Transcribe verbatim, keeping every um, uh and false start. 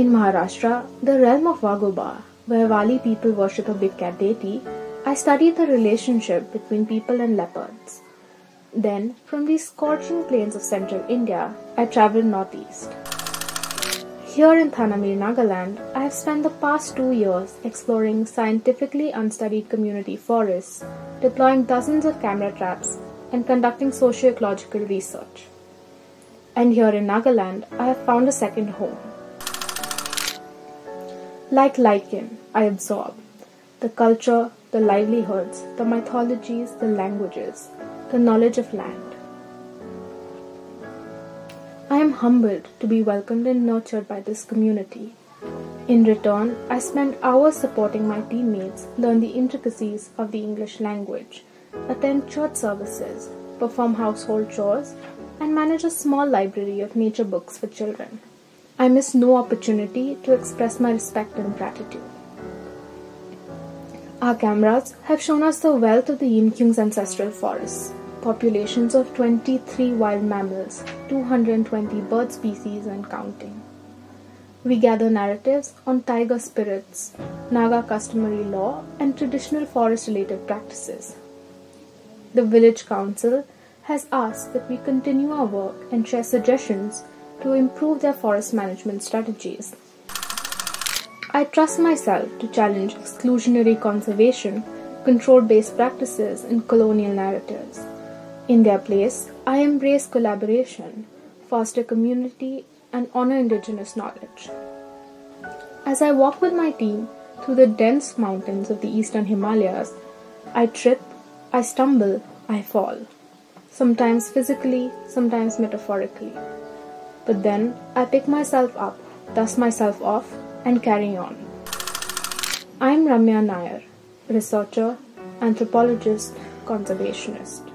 In Maharashtra, the realm of Wagoba, where Wali people worship a big cat deity, I studied the relationship between people and leopards. Then, from these scorching plains of central India, I travelled northeast. Here in Thanamir, Nagaland, I have spent the past two years exploring scientifically unstudied community forests, deploying dozens of camera traps, and conducting socioecological research. And here in Nagaland, I have found a second home. Like lichen, I absorb the culture, the livelihoods, the mythologies, the languages, the knowledge of land. I am humbled to be welcomed and nurtured by this community. In return, I spend hours supporting my teammates, learn the intricacies of the English language, attend church services, perform household chores, and manage a small library of nature books for children. I miss no opportunity to express my respect and gratitude. Our cameras have shown us the wealth of the Yimkhiung's ancestral forests, populations of twenty-three wild mammals, two hundred twenty bird species and counting. We gather narratives on tiger spirits, Naga customary law, and traditional forest-related practices. The village council has asked that we continue our work and share suggestions to improve their forest management strategies. I trust myself to challenge exclusionary conservation, control-based practices, and colonial narratives. In their place, I embrace collaboration, foster community, and honor indigenous knowledge. As I walk with my team through the dense mountains of the eastern Himalayas, I trip, I stumble, I fall. Sometimes physically, sometimes metaphorically. But then, I pick myself up, dust myself off, and carry on. I'm Ramya Nair, researcher, anthropologist, conservationist.